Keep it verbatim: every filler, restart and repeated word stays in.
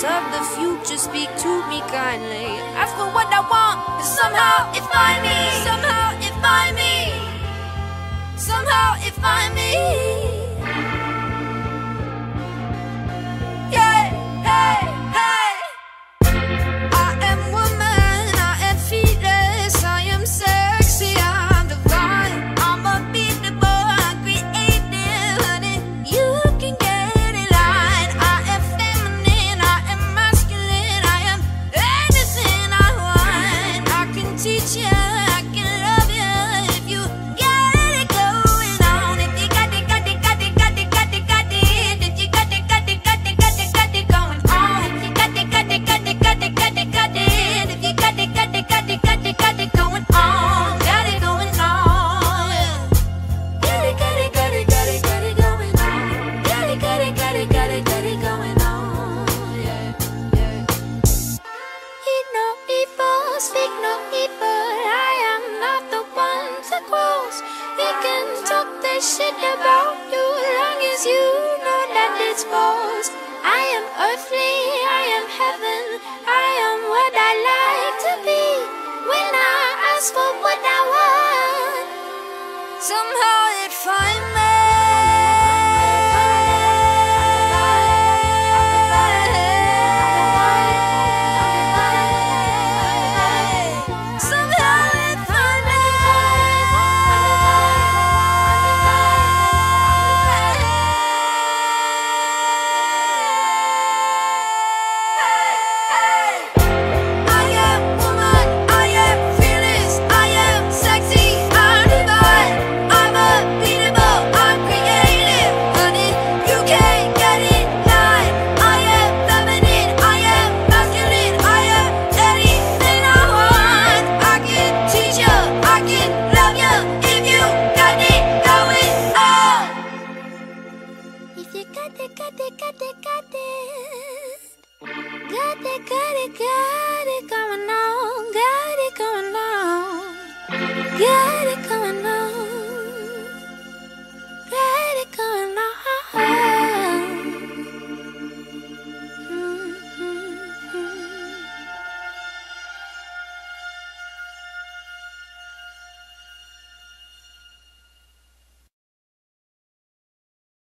prophets of the future speak to me kindly. Ask for what I want, and somehow it find me. Somehow it find me. Somehow it find me. Hey, hey, hey. I am woman, I am fearless, I am sexy, I'm divine. I'm unbeatable, I'm creative, honey, you can get in line. I am feminine, I am masculine, I am anything I want. I can teach you. Shit about you, long as you know that it's false. I am earthly, I am heaven, I am what I like to be. When I ask for what I want, somehow it finds me. Yeah.